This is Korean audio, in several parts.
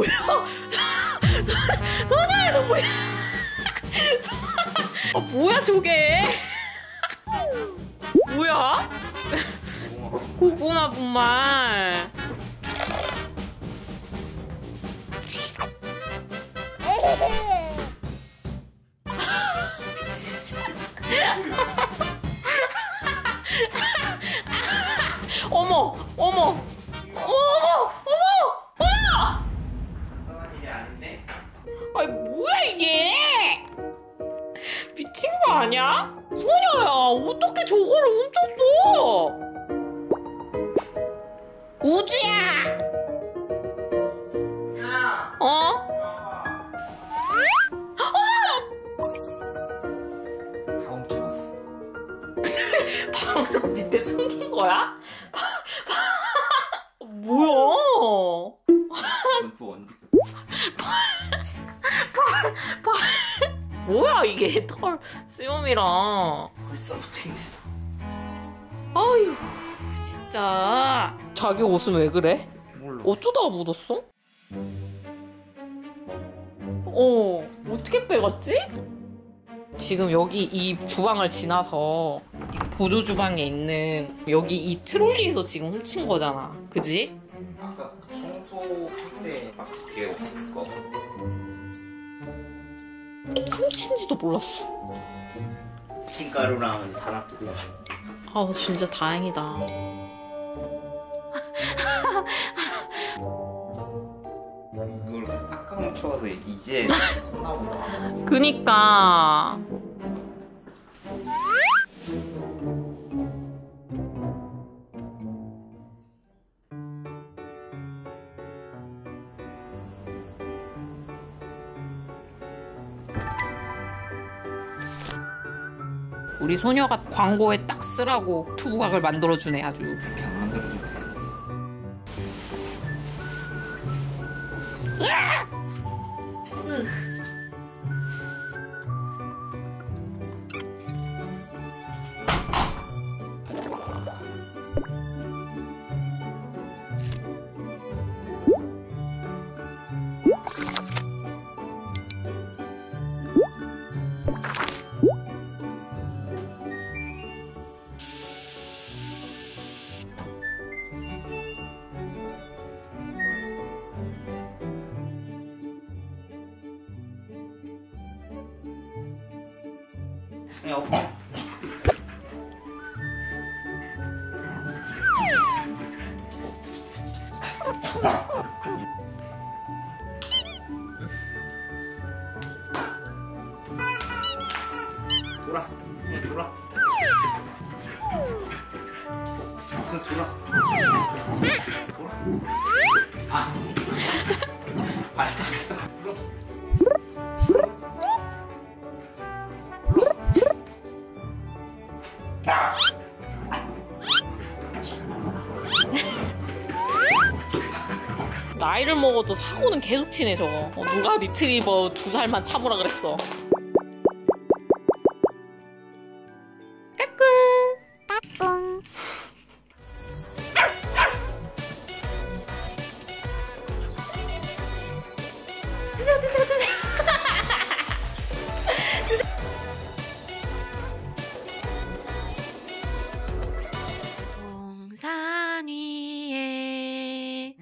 뭐야? 소녀야 너 뭐야? 아 뭐야 저게? 뭐야? 고구마 분말. 어머, 어머, 어머, 어머, 어머, 어머! 일이 아닌데? 아니 뭐야 이게? 미친 거 아니야? 소녀야, 어떻게 저거를 훔쳤어? 우주야! 야! 어? 방석 밑에 숨긴 거야? 뭐야? 뭐야 이게 털 수염이랑 벌써부터 힘들다. 아유 진짜. 자기 옷은 왜 그래? 몰라. 어쩌다가 묻었어? 어떻게 빼갔지? 지금 여기 이 주방을 지나서 보조 주방에 있는 여기 이 트롤리에서 지금 훔친 거잖아, 그지? 아까 청소할 때 막 뒤에 없을 거. 훔친지도 몰랐어. 흰가루랑 다 놔두고. 아 진짜 다행이다. 이걸 아까 훔쳐가서 이제 혼나보다. 그니까. 우리 소녀가 광고에 딱 쓰라고 투부각을 만들어주네 아주. 그렇게 안 만들어줘도 돼. 돌아, 돌아. 손 돌아. 돌아. 아. 발딱. 나이를 먹어도 사고는 계속 치네 저거. 누가 리트리버 2살만 참으라 그랬어. 까꿍. 주세요 주세요 주세요. 동산 위에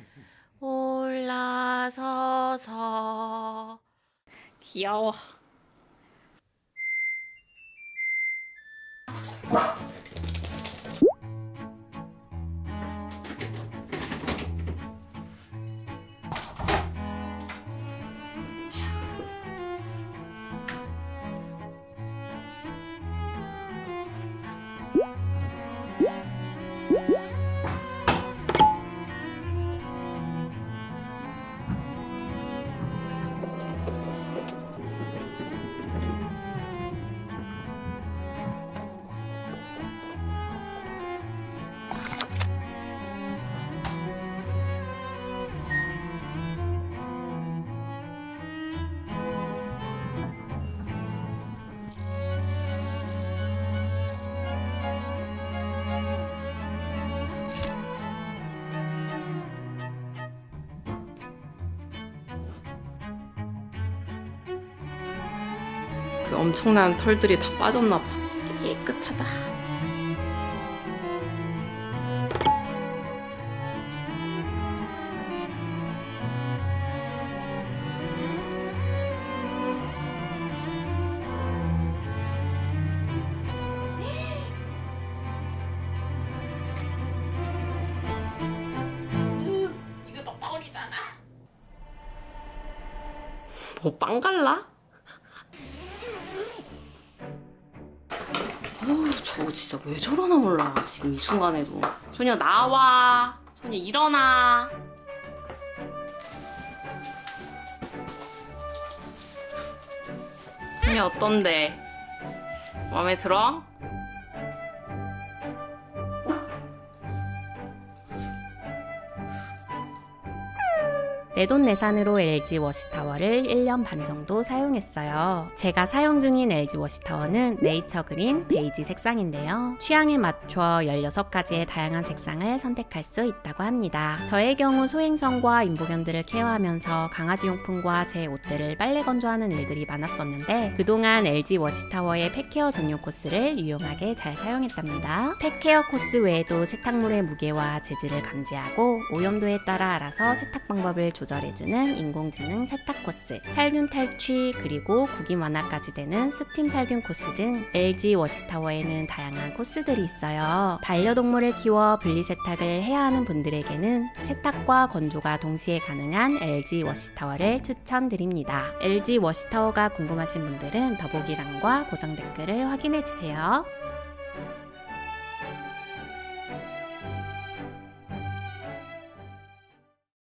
올라서서. 귀여워. 그 엄청난 털들이 다 빠졌나 봐. 깨끗하다. 이거 다 털이잖아. 뭐 빵 갈라? 어우, 저거 진짜 왜 저러나 몰라. 지금 이 순간에도. 소녀 나와. 소녀 일어나. 소녀 어떤데? 마음에 들어? 내돈내산으로 LG 워시타워를 1년 반 정도 사용했어요. 제가 사용 중인 LG 워시타워는 네이처 그린 베이지 색상인데요. 취향에 맞춰 16가지의 다양한 색상을 선택할 수 있다고 합니다. 저의 경우 소행성과 인복연들을 케어하면서 강아지 용품과 제 옷들을 빨래 건조하는 일들이 많았었는데 그동안 LG 워시타워의 펫케어 전용 코스를 유용하게 잘 사용했답니다. 펫케어 코스 외에도 세탁물의 무게와 재질을 감지하고 오염도에 따라 알아서 세탁 방법을 조절합니다. 조절해주는 인공지능 세탁 코스, 살균 탈취, 그리고 구김 완화까지 되는 스팀 살균 코스 등 LG 워시타워에는 다양한 코스들이 있어요. 반려동물을 키워 분리세탁을 해야 하는 분들에게는 세탁과 건조가 동시에 가능한 LG 워시타워를 추천드립니다. LG 워시타워가 궁금하신 분들은 더보기란과 고정 댓글을 확인해주세요.